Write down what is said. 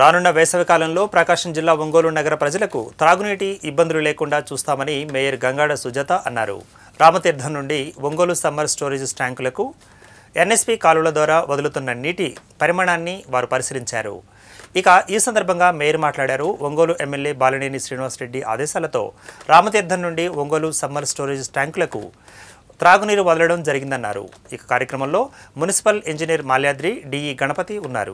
రానున్న వేసవి కాలంలో ప్రకాశం జిల్లా ఒంగోలు నగర ప్రజలకు తాగునీటి ఇబ్బందులు లేకుండా చూస్తామని మేయర్ గంగాడ సుజాత అన్నారు. రామతీర్థం నుండి ఒంగోలు సమ్మర్ స్టోరేజ్ ట్యాంకులకు ఎన్ఎస్పీ కాలువల ద్వారా వదులుతున్న నీటి పరిమాణాన్ని వారు పరిశీలించారు. ఇక ఈ సందర్భంగా మేయర్ మాట్లాడారు. ఒంగోలు ఎమ్మెల్యే బాలినేని శ్రీనివాసరెడ్డి ఆదేశాలతో రామతీర్థం నుండి ఒంగోలు సమ్మర్ స్టోరేజ్ ట్యాంకులకు త్రాగునీరు వదలడం జరిగిందన్నారు. ఈ కార్యక్రమంలో municipal engineer Malyadri, DE Ganapathi ఉన్నారు.